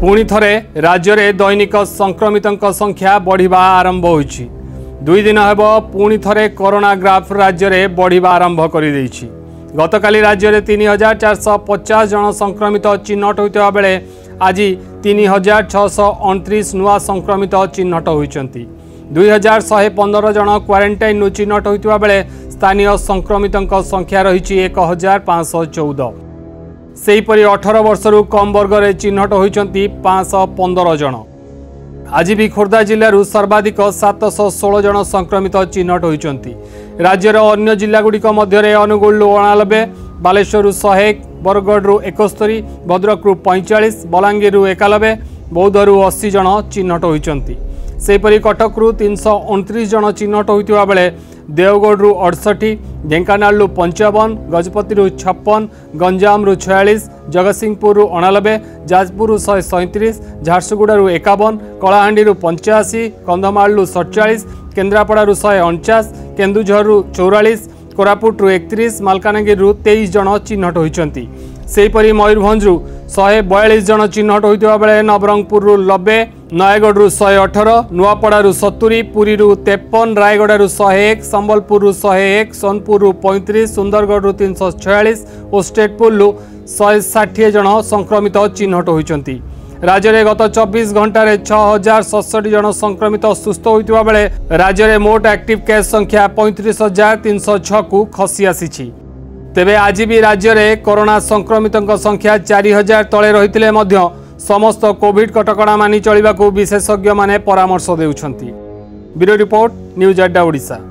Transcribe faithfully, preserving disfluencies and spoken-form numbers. पुणी थरे राज्य रे दैनिक संक्रमितों संख्या बढ़िबा आरंभ होईछि। दुई दिन हेबो पुणी थरे कोरोना ग्राफ राज्य रे बढ़िबा आरंभ करि दैछि। गतकाली राज्य रे तीन हजार चार सौ पचास जन संक्रमित चिन्हट होइतबा बेले आज तीन हजार छः सौ उनतीस नुआ संक्रमित चिन्हट होइछन्ति। दुई हजार शहे पंदर जन क्वारेटाइन चिन्हट होइतबा बेले स्थानीय संक्रमितों संख्या रही एक हजार पाँच सौ चौदह। सेहीपरि अठार वर्षरु कम वर्ग में चिन्हट होइछन्ति पाँच सौ पंद्रह जन। आज भी खोर्धा जिलूर सर्वाधिक सात सौ सोलह जन संक्रमित चिन्हट होइछन्ति। राज्यर अन्य जिलागुड़िक मध्यरे अनुगुल अणानबे, बालेश्वर एक सौ एक, बरगढ़ इकहत्तर, भद्रकु पैंतालीस, बलांगीर इक्यानबे, बौद्धरु अस्सी जन चिन्हट होइछन्ति। सेहीपरि कटकु तीन सौ उनतीस जन चिन्हट होइथिबा बेले देवगढ़ अड़सठ, ढेंकानाल पंचावन, गजपति छप्पन, गंजाम छियालीस, जगतसिंहपुर अणानबे, जाजपुर शहे सैंतीस, झारसुगुड़ा इक्यावन, कलाहांडी पंचाशी, कंधमाल सैंतालीस, केन्द्रापड़ा शहे उनचास, केन्दुझर चौरालीस, कोरापुट एकतीस, मलकानगिर तेईस जन चिन्हट होइछन्ति। सेहीपरि मयूरभंज शहे बयालीस जन चिन्हट होइथिबा बेले नवरंगपुर नब्बे, नयगढ़ शहे अठर, नुआपड़ा सत्तरी, पुरी तेपन, रायगढ़ शहे एक, संबलपुर शहे एक, सोनपुर पैंतीस, सुंदरगढ़ तीन सौ छियालीस और स्टेटपुर शहे षाठी जन संक्रमित चिन्हट होइछन्ति। राज्य में गत चौबीस घंटे छः हजार सड़सठ जन संक्रमित सुस्थ होइथिबा बेले राज्य में मोट एक्टिव केस संख्या पैंतीस हजार तीन सौ छः को खसी आसी। तेबे आज भी राज्य में कोरोना संक्रमितों संख्या चारि हजार तले रही समस्त कोविड कटकणा मानि चलिबाकू विशेषज्ञ माने परामर्श देउछन्ति। ब्यूरो रिपोर्ट, न्यूज अड्डा, ओडिशा।